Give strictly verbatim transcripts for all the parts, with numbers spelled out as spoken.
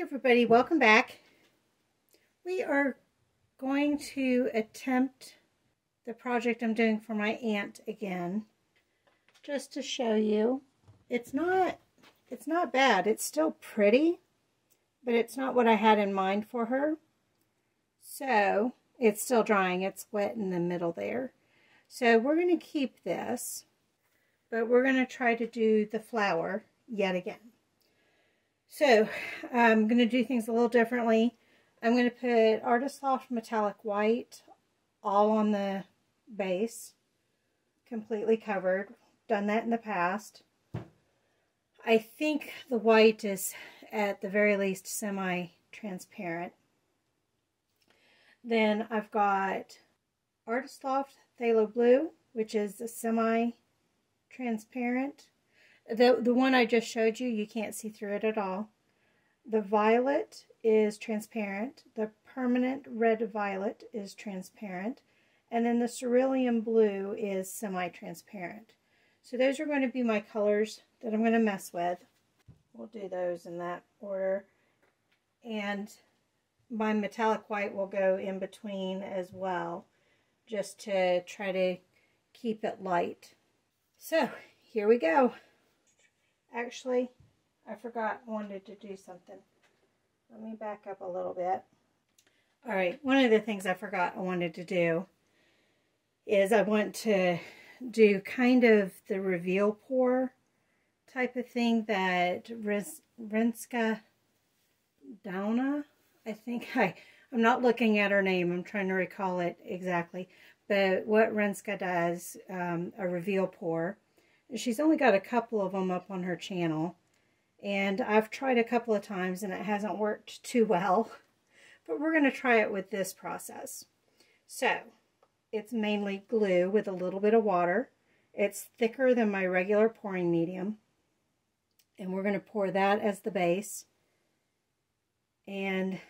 Hey everybody, welcome back. We are going to attempt the project I'm doing for my aunt again, just to show you. It's not, it's not bad. It's still pretty, but it's not what I had in mind for her. So it's still drying. It's wet in the middle there. So we're going to keep this, but we're going to try to do the flower yet again. So, I'm going to do things a little differently. I'm going to put Artist Loft Metallic White all on the base, completely covered. Done that in the past. I think the white is, at the very least, semi-transparent. Then I've got Artist Loft Phthalo Blue, which is a semi-transparent. The, the one I just showed you, you can't see through it at all. The violet is transparent. The permanent red violet is transparent. And then the cerulean blue is semi-transparent. So those are going to be my colors that I'm going to mess with. We'll do those in that order. And my metallic white will go in between as well, just to try to keep it light. So, here we go. Actually, I forgot I wanted to do something. Let me back up a little bit. Alright, one of the things I forgot I wanted to do is I want to do kind of the reveal pour type of thing that Rinska Donna, I think I, I'm not looking at her name, I'm trying to recall it exactly, but what Rinska does, um, a reveal pour. She's only got a couple of them up on her channel, and I've tried a couple of times and it hasn't worked too well, but we're going to try it with this process. So it's mainly glue with a little bit of water. It's thicker than my regular pouring medium, and we're going to pour that as the base and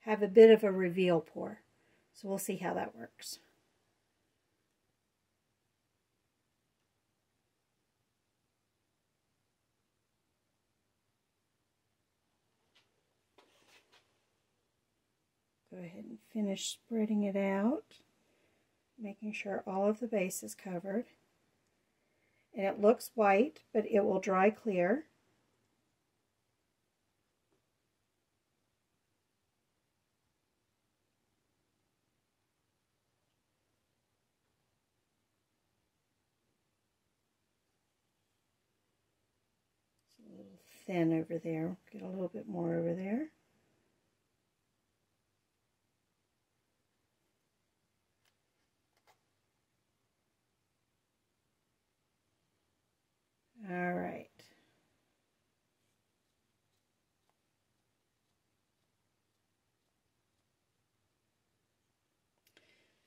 have a bit of a reveal pour. So we'll see how that works. Go ahead and finish spreading it out, making sure all of the base is covered. And it looks white, but it will dry clear. It's a little thin over there. Get a little bit more over there. All right.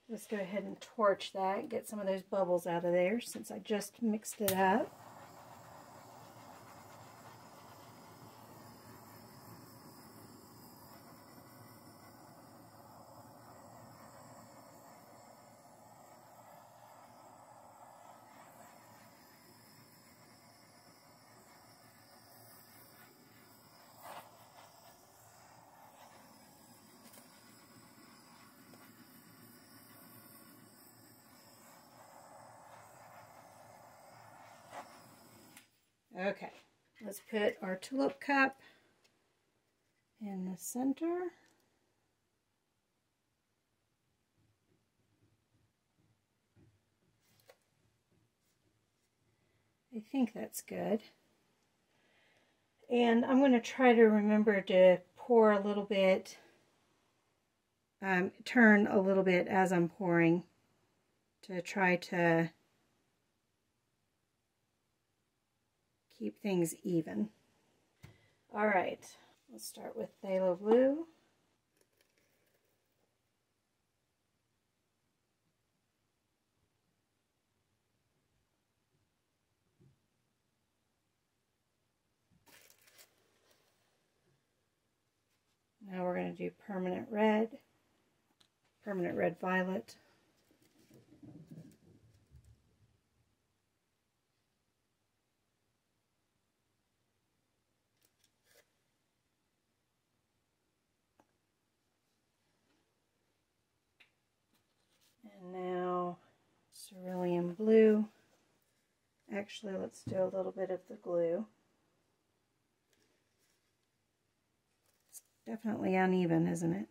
Let's go ahead and torch that and get some of those bubbles out of there since I just mixed it up. Okay, let's put our tulip cup in the center. I think that's good. And I'm going to try to remember to pour a little bit, um, turn a little bit as I'm pouring to try to keep things even. All right, let's start with Phthalo Blue. Now we're going to do permanent red, permanent red violet. actually, let's do a little bit of the glue. It's definitely uneven, isn't it?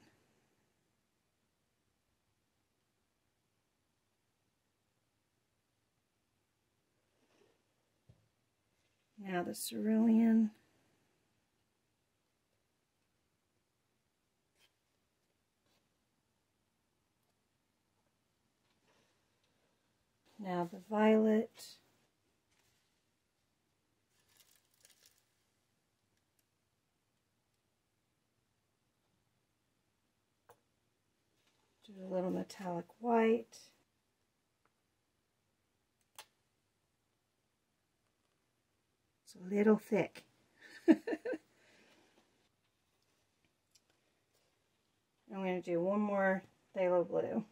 Now the cerulean. Now the violet. Do a little metallic white. It's a little thick. I'm going to do one more phthalo blue.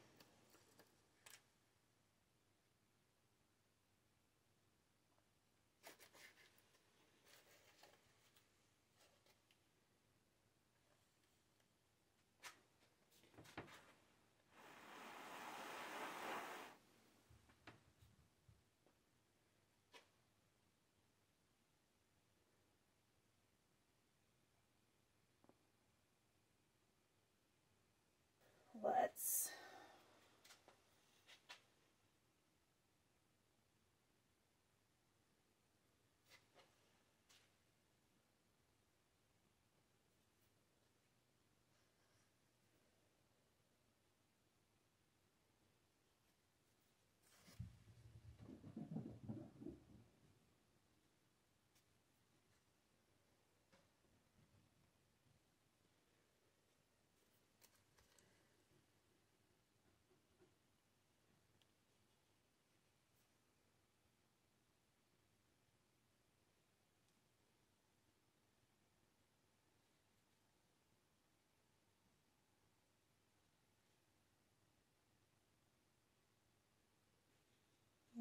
Let's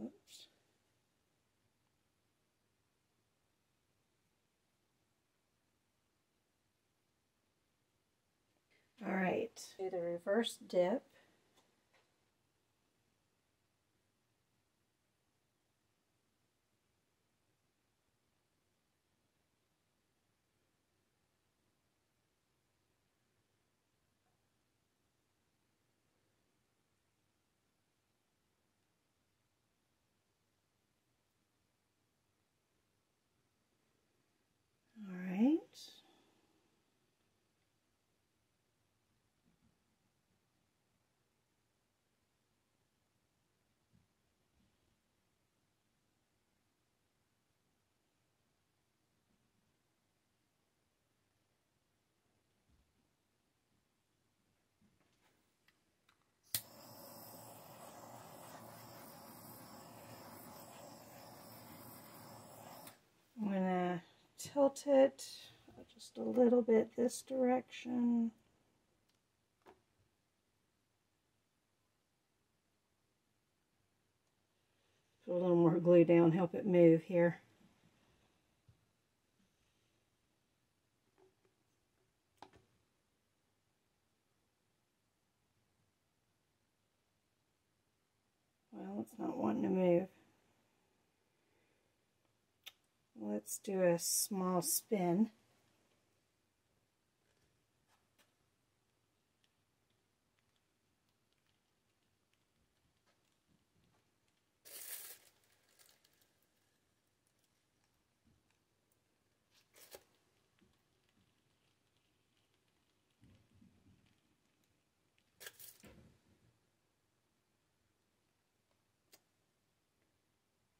Oops. All right, do the reverse dip. I'm going to tilt it just a little bit this direction. Put a little more glue down, help it move here. Well, it's not wanting to move. Let's do a small spin.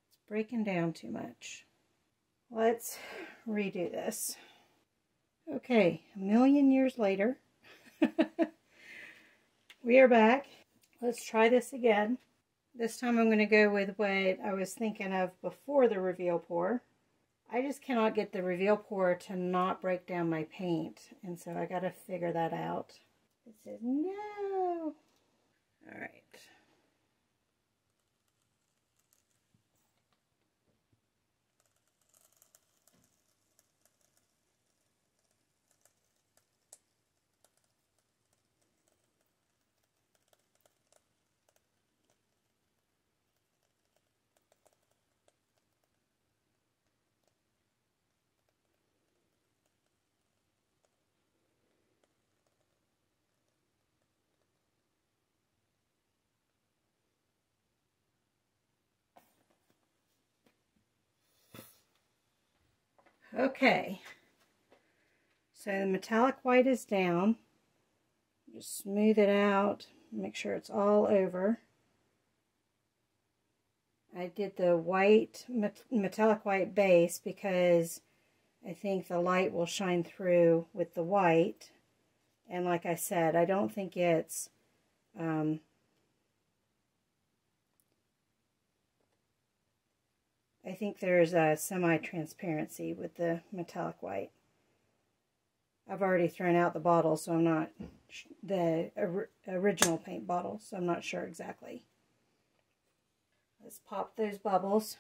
It's breaking down too much. Let's redo this. Okay, a million years later, we are back. Let's try this again. This time I'm going to go with what I was thinking of before the reveal pour. I just cannot get the reveal pour to not break down my paint, and so I got to figure that out. It says no. All right. Okay, so the metallic white is down. Just smooth it out, make sure it's all over. I did the white, metallic white base because I think the light will shine through with the white. And like I said, I don't think it's um, I think there's a semi-transparency with the metallic white. I've already thrown out the bottle, so I'm not, the or, original paint bottle, so I'm not sure exactly. Let's pop those bubbles.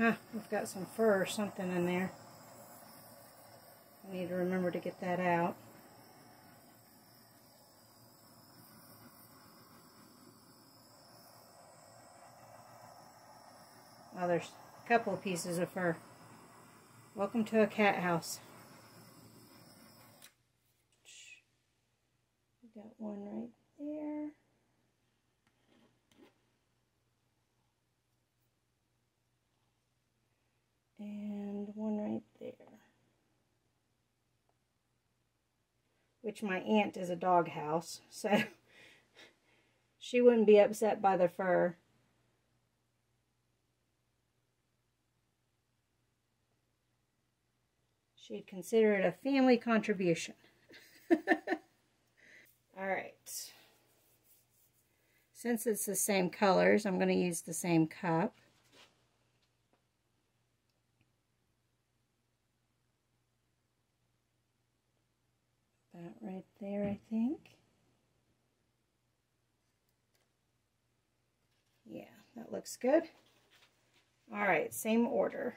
Ah, we've got some fur or something in there. I need to remember to get that out. Oh, there's a couple of pieces of fur. Welcome to a cat house. We got one right there. And one right there. Which my aunt is a dog house, so she wouldn't be upset by the fur. She'd consider it a family contribution. Alright. Since it's the same colors, I'm going to use the same cup. That right there, I think. Yeah, that looks good. Alright, same order.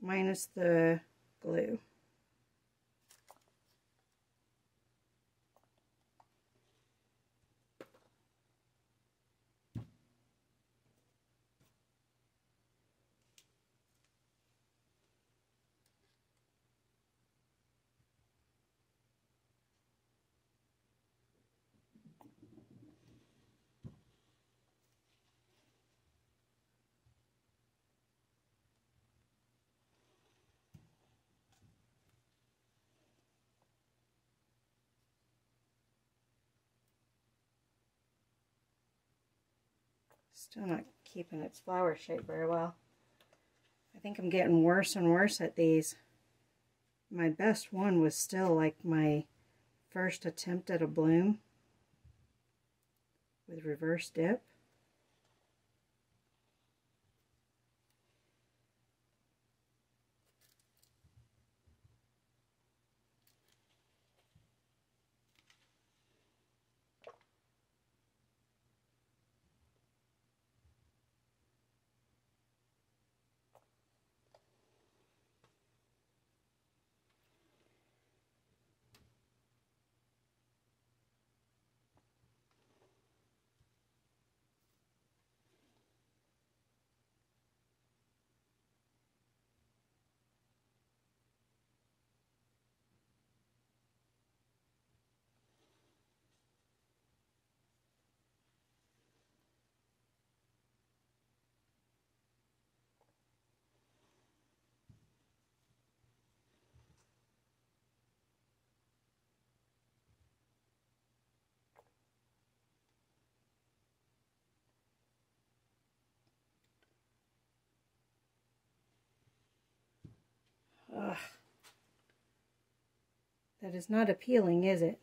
Minus the glue. Still not keeping its flower shape very well. I think I'm getting worse and worse at these. My best one was still like my first attempt at a bloom with reverse dip. Ugh. That is not appealing, is it?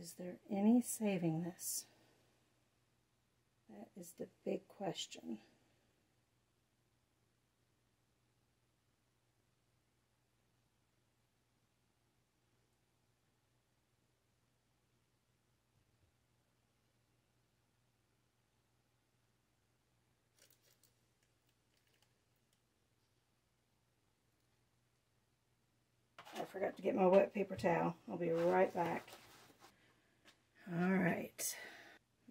Is there any saving this? That is the big question. I forgot to get my wet paper towel. I'll be right back. All right.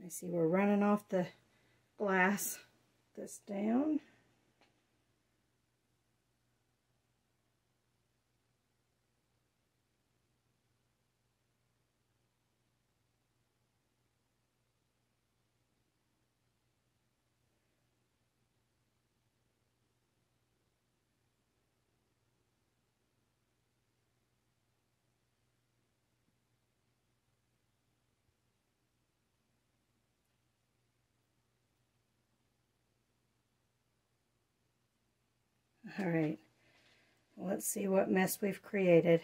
I see we're running off the glass. This down. All right, let's see what mess we've created.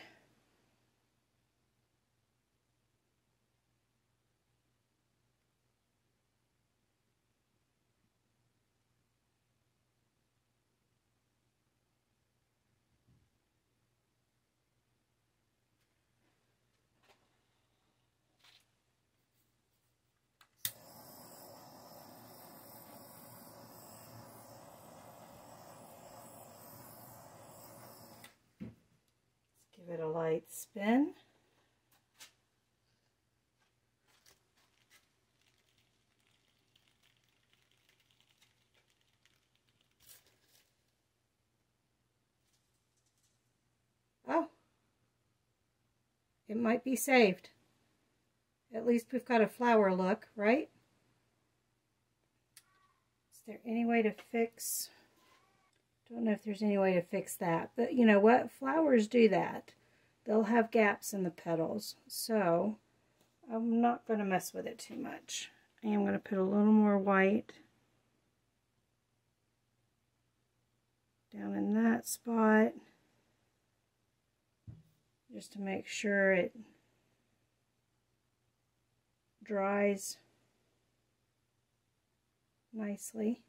Give it a light spin. Oh, it might be saved. At least we've got a flower look, right? Is there any way to fix? I don't know if there's any way to fix that, but you know what? Flowers do that. They'll have gaps in the petals, so I'm not going to mess with it too much. I am going to put a little more white down in that spot just to make sure it dries nicely.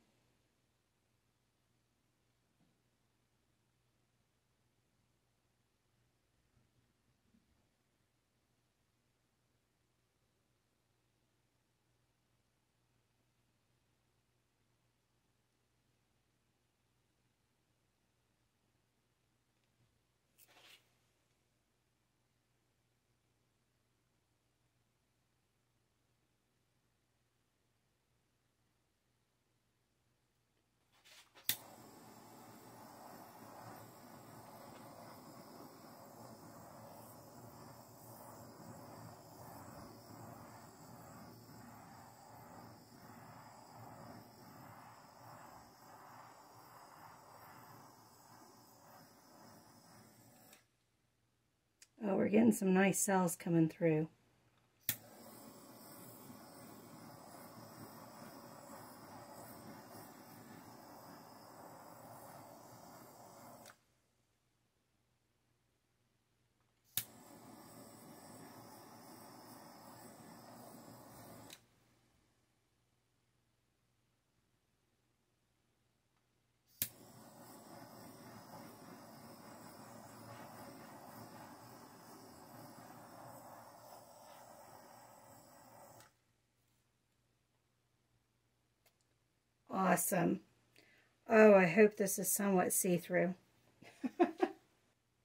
Oh, we're getting some nice cells coming through. Awesome. Oh, I hope this is somewhat see-through.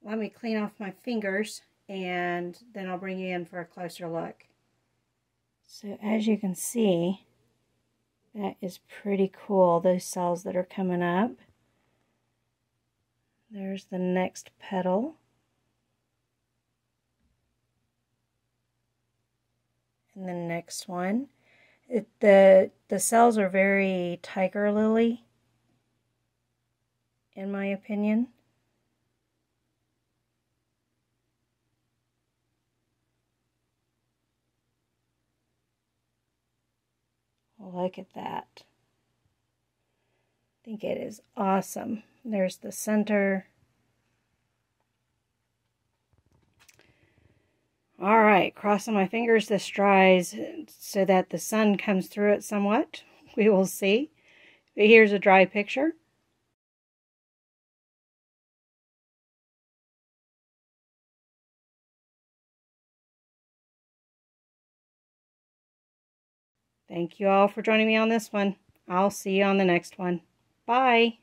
Let me clean off my fingers and then I'll bring you in for a closer look. So as you can see, that is pretty cool, those cells that are coming up. There's the next petal. And the next one. It, the the cells are very tiger lily, in my opinion. Look at that. I think it is awesome. There's the center. All right, crossing my fingers this dries so that the sun comes through it somewhat. We will see. But here's a dry picture. Thank you all for joining me on this one. I'll see you on the next one. Bye.